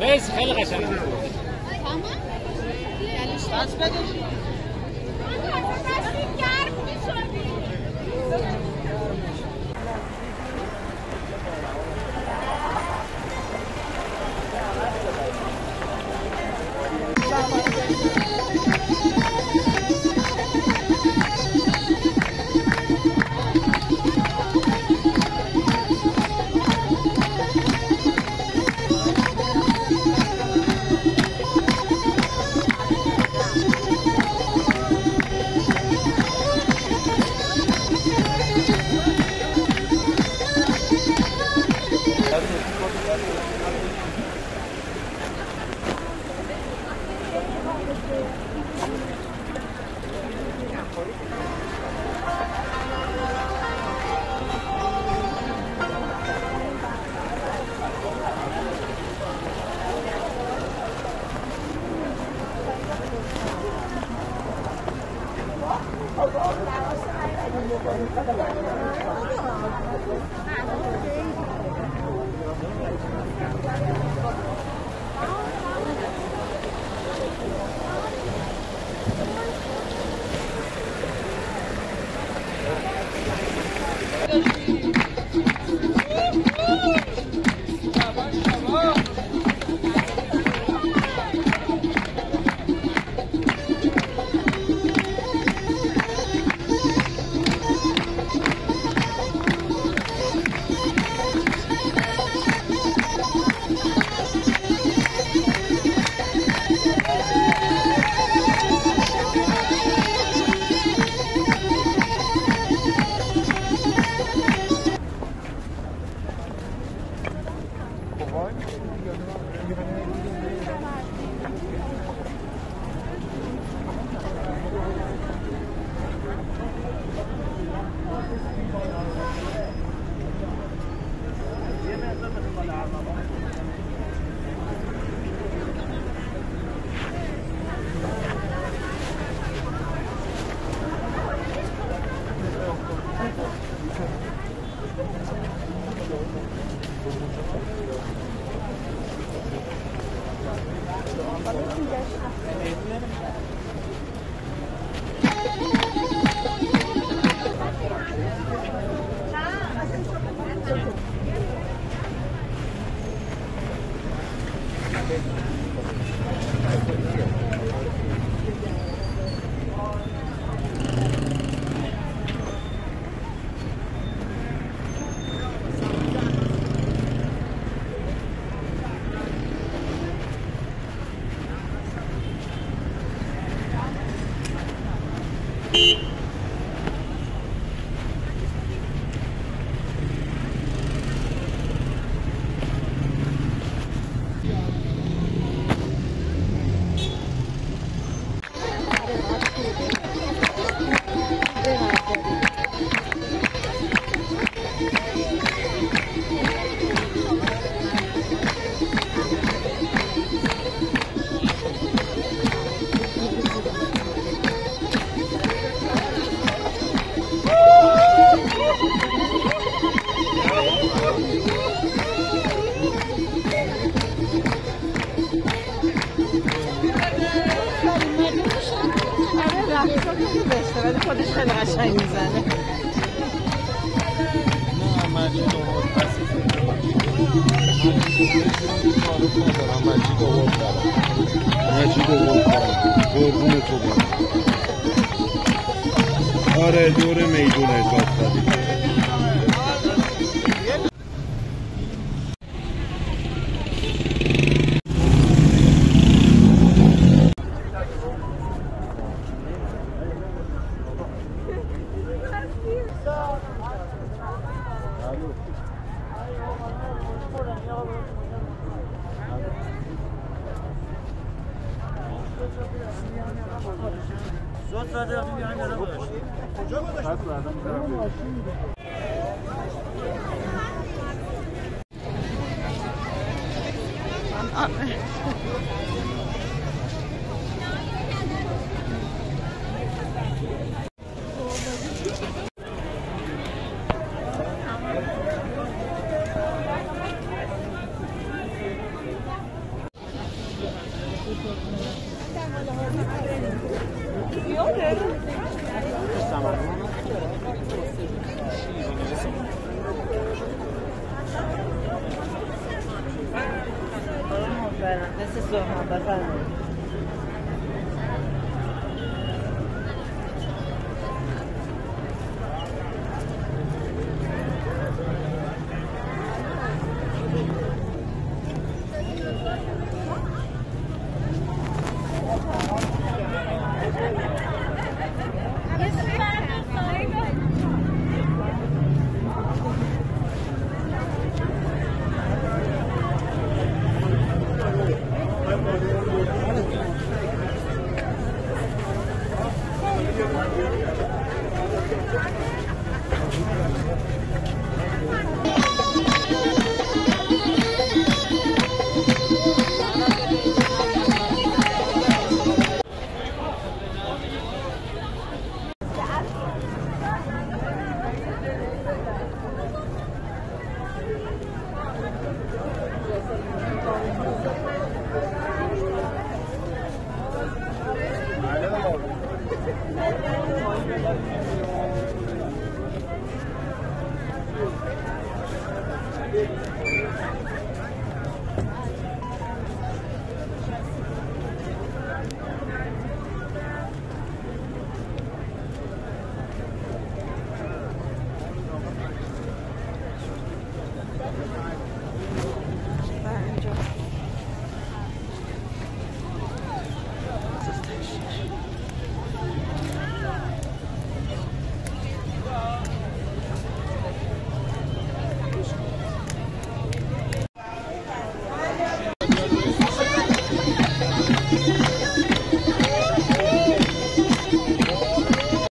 بس خلي عشان آره دور میدون اجازه دادید I'm up. This is so hard, but